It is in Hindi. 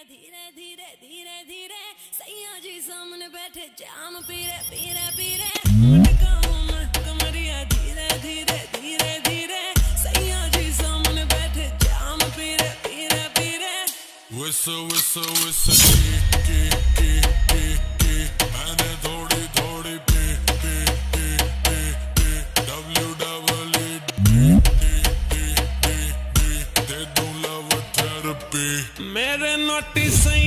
धीरे धीरे धीरे धीरे सैया जी सामने बैठे जाम पीरे पीरे पीरे कमरिया धीरे धीरे धीरे धीरे सैया जी सामने बैठे जाम पीरे पीरे पीरे विस्सू विस्सू विस्सू की मैंने थोड़ी थोड़ी पी पी पी पी पी WWE मेरे नोटिस